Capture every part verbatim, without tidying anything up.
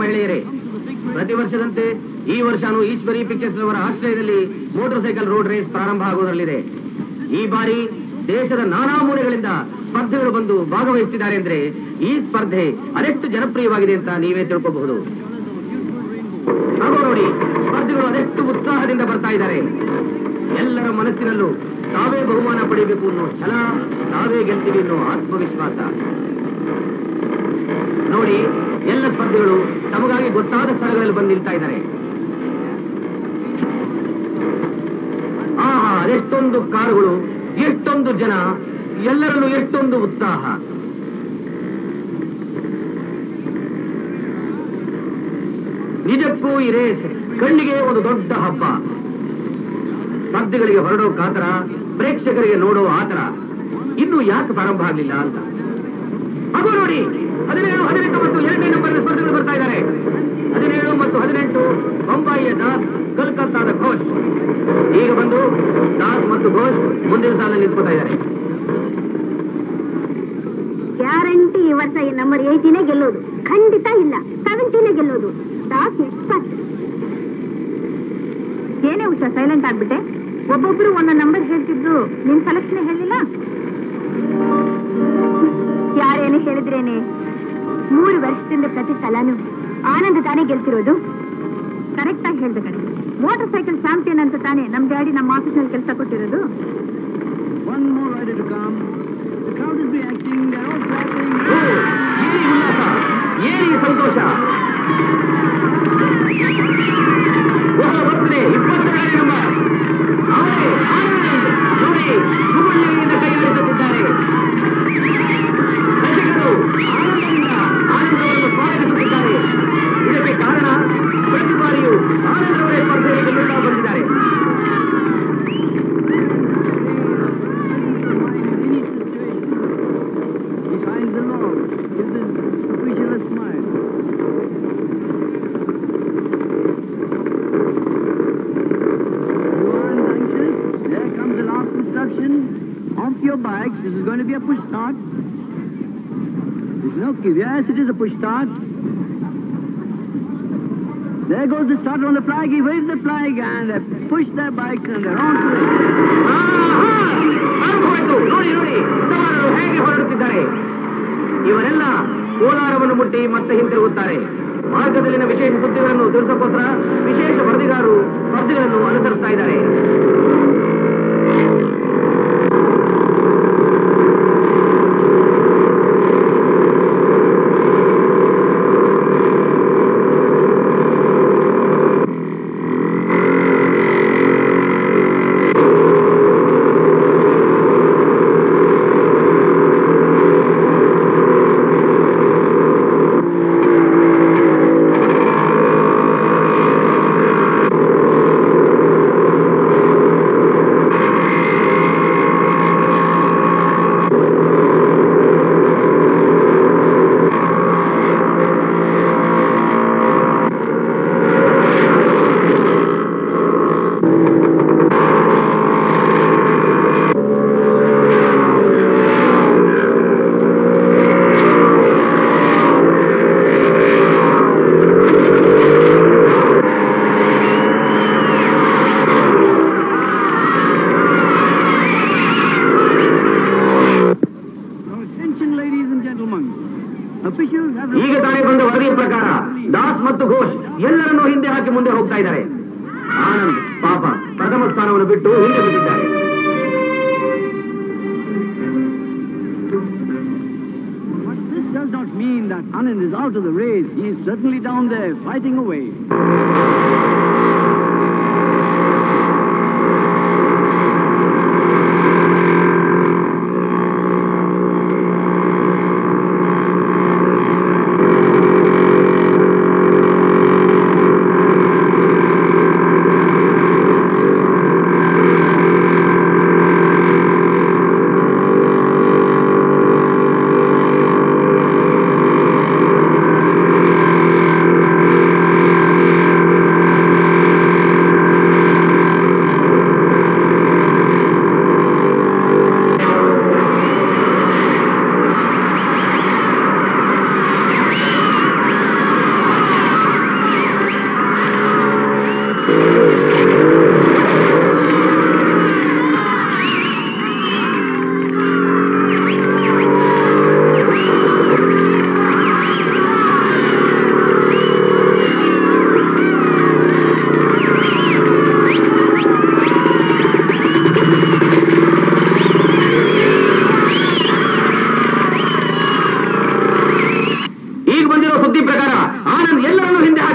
ಮಹಿಳೆಯರೇ ಪ್ರತಿ ವರ್ಷದಂತೆ ಈ ವರ್ಷನೂ ಈಶ್ವರಿ ಪಿಕ್ಚರ್ಸ್ ಅವರ ಆಶ್ರಯದಲ್ಲಿ ಮೋಟಾರ್ ಸೈಕಲ್ ರೋಡ್ ರೇಸ್ ಪ್ರಾರಂಭ ಆಗುವುದರಲ್ಲಿದೆ. ಈ ಬಾರಿ ದೇಶದ ನಾನಾ ಮೂಲೆಗಳಿಂದ ಸ್ಪರ್ಧೆಗಳು ಬಂದು ಭಾಗವಹಿಸುತ್ತಿದ್ದಾರೆ ಅಂದ್ರೆ ಈ ಸ್ಪರ್ಧೆ ಅದೆಷ್ಟು ಜನಪ್ರಿಯವಾಗಿದೆ ಅಂತ ನೀವೇ ತಿಳ್ಕೋಬಹುದು. ನೋಡಿ, ಸ್ಪರ್ಧೆಗಳು ಅದೆಷ್ಟು ಉತ್ಸಾಹದಿಂದ ಬರ್ತಾ ಇದ್ದಾರೆ. ಎಲ್ಲರ ಮನಸ್ಸಿನಲ್ಲೂ ತಾವೇ ಬಹುಮಾನ ಪಡೆಯಬೇಕು ಅನ್ನೋ ಛಲ, ತಾವೇ ಗೆಲ್ತೀವಿ ಅನ್ನೋ ಆತ್ಮವಿಶ್ವಾಸ. ನೋಡಿ, ಎಲ್ಲ ಸ್ಪರ್ಧೆಗಳು ತಮಗಾಗಿ ಗೊತ್ತಾದ ಸ್ಥಳಗಳಲ್ಲಿ ಬಂದು ನಿಲ್ತಾ ಇದ್ದಾರೆ. ಆ ಅದೆಷ್ಟೊಂದು ಕಾರುಗಳು, ಎಷ್ಟೊಂದು ಜನ, ಎಲ್ಲರಲ್ಲೂ ಎಷ್ಟೊಂದು ಉತ್ಸಾಹ. ನಿಜಕ್ಕೂ ಈ ರೇಸ್ ಕಣ್ಣಿಗೆ ಒಂದು ದೊಡ್ಡ ಹಬ್ಬ. ಸ್ಪರ್ಧೆಗಳಿಗೆ ಹೊರಡೋ ಕಾತರ, ಪ್ರೇಕ್ಷಕರಿಗೆ ನೋಡೋ ಆತರ. ಇನ್ನೂ ಯಾಕೆ ಪ್ರಾರಂಭ ಆಗಲಿಲ್ಲ ಅಂತ ಹಾಗೂ ನೋಡಿ, ಹದಿನೇಳು ಹದಿನೆಂಟು ಮತ್ತು ಎರಡನೇ ನಂಬರ್ನ ಸ್ಪರ್ಧೆಗಳು ಬರ್ತಾ ಇದ್ದಾರೆ. ಹದಿನೇಳು ಮತ್ತು ಹದಿನೆಂಟು ಮುಂಬಯಿಯ ದಾಸ್, ಕೋಲ್ಕತ್ತಾದ ಘೋಷ್. ಈಗ ಬಂದು ದಾಸ್ ಮತ್ತು ಘೋಷ್ ಮುಂದಿನ ಸಾಲಿನಲ್ಲಿ ನಿಂತ್ಕೊತಾ ಇದ್ದಾರೆ. ಗ್ಯಾರಂಟಿ ಈ ವರ್ಷ ಈ ನಂಬರ್ ಏಯ್ಟೀನೇ ಗೆಲ್ಲೋದು, ಖಂಡಿತ ಇಲ್ಲ ಸೆವೆಂಟೀನೇ ಗೆಲ್ಲೋದು. ದಾಸ್ ಎಕ್ಸ್ಪರ್ಟ್. ಏನೇ ಹುಷ, ಸೈಲೆಂಟ್ ಆಗ್ಬಿಟ್ಟೆ. ಒಬ್ಬೊಬ್ರು ಒಂದೊಂದು ನಂಬರ್ ಹೇಳ್ತಿದ್ರು, ನಿನ್ ಸೆಲೆಕ್ಷನ್ ಹೇಳಿಲ್ಲ. ಯಾರೇನು ಹೇಳಿದ್ರೇನೆ, ಮೂರು ವರ್ಷದಿಂದ ಪ್ರತಿ ಸಲನೂ ಆನಂದ ತಾನೇ ಗೆಲ್ತಿರೋದು. ಕರೆಕ್ಟ್ ಆಗಿ ಹೇಳ್ಬೇಕಂತ, ಮೋಟರ್ ಸೈಕಲ್ ಚಾಂಪಿಯನ್ ಅಂತ ತಾನೇ ನಮ್ ಡ್ಯಾಡಿ ನಮ್ಮ ಆಫೀಸ್ ನಲ್ಲಿ ಕೆಲಸ ಕೊಟ್ಟಿರೋದು. ಸಂತೋಷ Yes, it is a push start. There goes the starter on the flag. He waves the flag and they push their bikes and they're on to it. ನೋಡಿ ನೋಡಿ ಸವಾರರು ಹೇಗೆ ಹೊರಡುತ್ತಿದ್ದಾರೆ. ಇವರೆಲ್ಲ ಕೋಲಾರವನ್ನು ಮುಟ್ಟಿ ಮತ್ತೆ ಹಿಂತಿರುಗುತ್ತಾರೆ. ಮಾರ್ಗದಲ್ಲಿನ ವಿಶೇಷ ಸುದ್ದಿಗಳನ್ನು ತಿಳಿಸೋಕೋಸ್ಕರ ವಿಶೇಷ ವರದಿಗಾರರು ಸ್ಪರ್ಧೆಗಳನ್ನು ಅನುಸರಿಸ್ತಾ ಇದ್ದಾರೆ.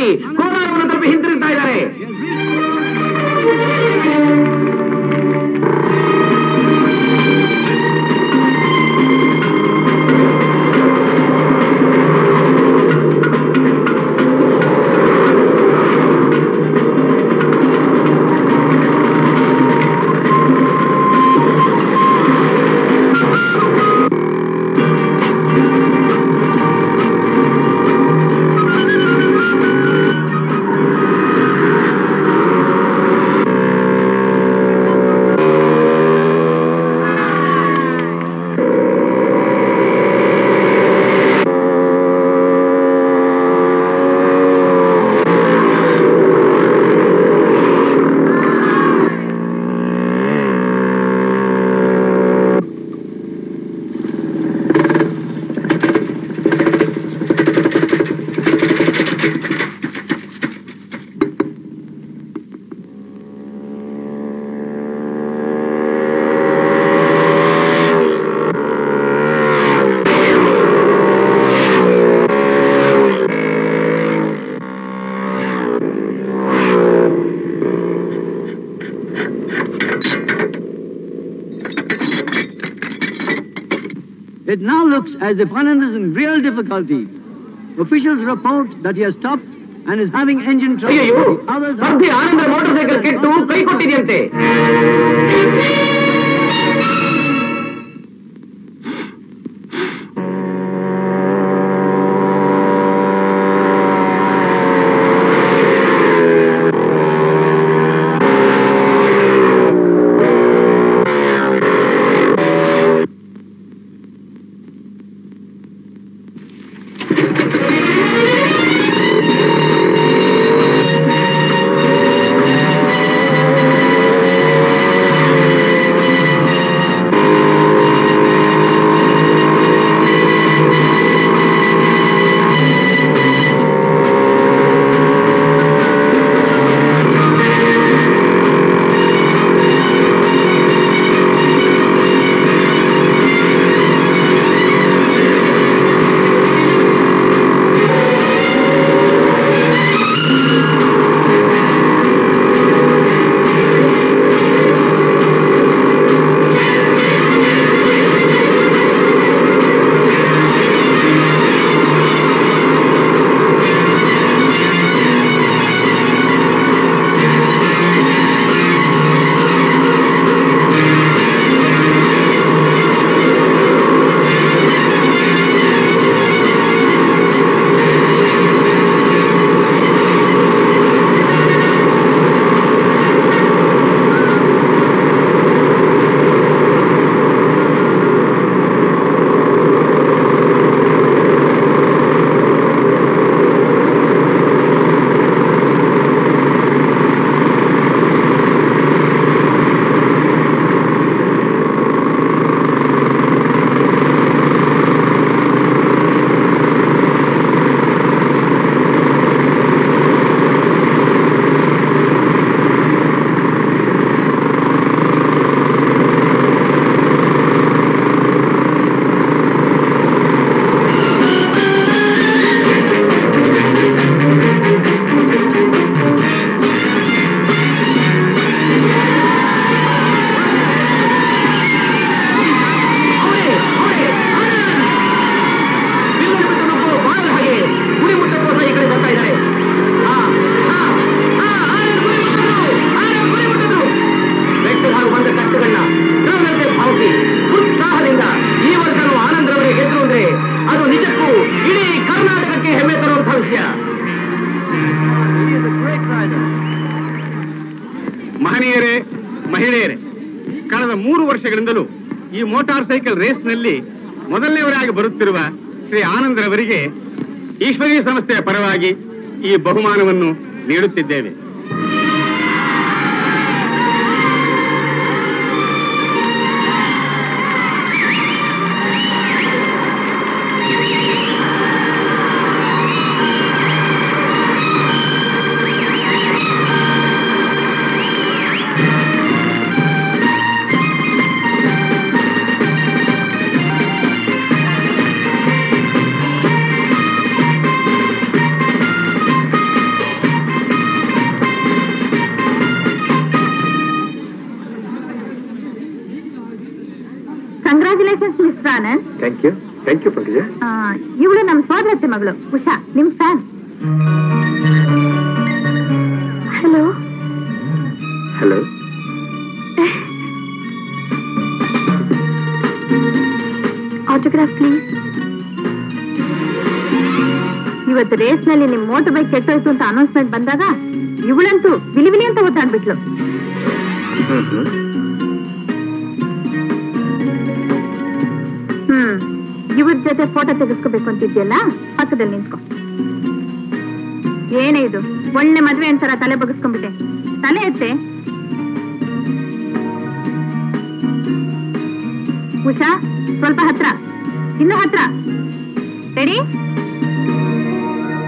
ಹಾಕಿ ಕೋಲಾರವನ್ನು ತಪ್ಪಿ ಹಿಂತಿರುಗ್ತಾ ಇದ್ದಾರೆ. It now looks as if Anand is in real difficulty. Officials report that he has stopped and is having engine trouble. Ayyo, others are the Anand motorcycle kettu kai kottidiyante. ಮೊದಲನೇವರಾಗಿ ಬರುತ್ತಿರುವ ಶ್ರೀ ಆನಂದ್ರವರಿಗೆ ಈಶ್ವರಿ ಸಂಸ್ಥೆಯ ಪರವಾಗಿ ಈ ಬಹುಮಾನವನ್ನು ನೀಡುತ್ತಿದ್ದೇವೆ. थैंक यू पंडित इवಳು ನಮ್ಮ ಸೋದರತೆ ಮಗಳು ಉಷಾ ನಿಮ್ಮ fan hello hello autograph please ಇವತ್ತು ರೇಸ್ ನಲ್ಲಿ ನಿಮ್ಮ ಮೋಟರ್ ಬೈಕ್ ಕೆಟ್ಟೋಯ್ತು ಅಂತ ಅನೌನ್ಸ್ಮೆಂಟ್ ಬಂದಾಗ ಇವಳಂತೂ ವಿಲಿವಿಲಿ ಅಂತ ಓಡಾಡ್ಬಿಟ್ಲು इवर जो फोटो तेजस्कुंत पकदे निने मद्वे अंतर तले बगसकटे तले एते उषा स्वल्प हत्र इन्नु हत्र रेडी।